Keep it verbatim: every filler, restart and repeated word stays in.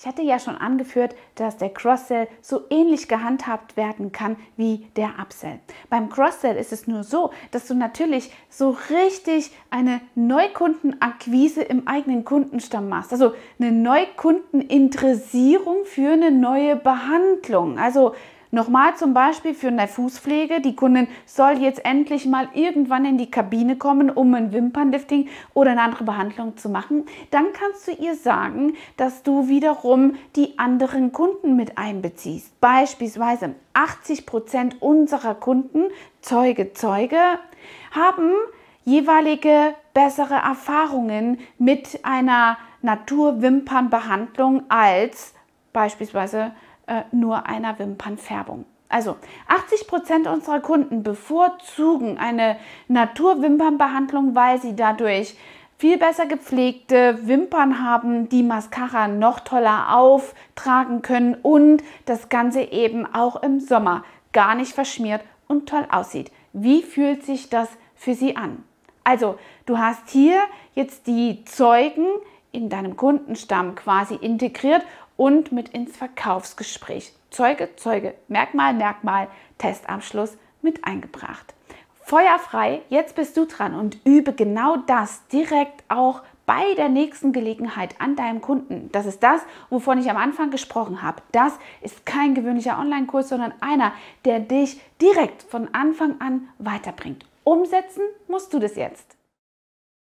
Ich hatte ja schon angeführt, dass der Cross-Sell so ähnlich gehandhabt werden kann wie der Upsell. Beim Cross-Sell ist es nur so, dass du natürlich so richtig eine Neukundenakquise im eigenen Kundenstamm machst. Also eine Neukundeninteressierung für eine neue Behandlung. Also nochmal zum Beispiel für eine Fußpflege. Die Kundin soll jetzt endlich mal irgendwann in die Kabine kommen, um ein Wimpernlifting oder eine andere Behandlung zu machen. Dann kannst du ihr sagen, dass du wiederum die anderen Kunden mit einbeziehst. Beispielsweise achtzig Prozent unserer Kunden, Zeuge, Zeuge, haben jeweilige bessere Erfahrungen mit einer Naturwimpernbehandlung als beispielsweise nur einer Wimpernfärbung. Also achtzig Prozent unserer Kunden bevorzugen eine Naturwimpernbehandlung, weil sie dadurch viel besser gepflegte Wimpern haben, die Mascara noch toller auftragen können und das Ganze eben auch im Sommer gar nicht verschmiert und toll aussieht. Wie fühlt sich das für sie an? Also du hast hier jetzt die Zeugen in deinem Kundenstamm quasi integriert und mit ins Verkaufsgespräch. Zeuge, Zeuge, Merkmal, Merkmal, Testabschluss mit eingebracht. Feuerfrei, jetzt bist du dran und übe genau das direkt auch bei der nächsten Gelegenheit an deinem Kunden. Das ist das, wovon ich am Anfang gesprochen habe. Das ist kein gewöhnlicher Online-Kurs, sondern einer, der dich direkt von Anfang an weiterbringt. Umsetzen musst du das jetzt.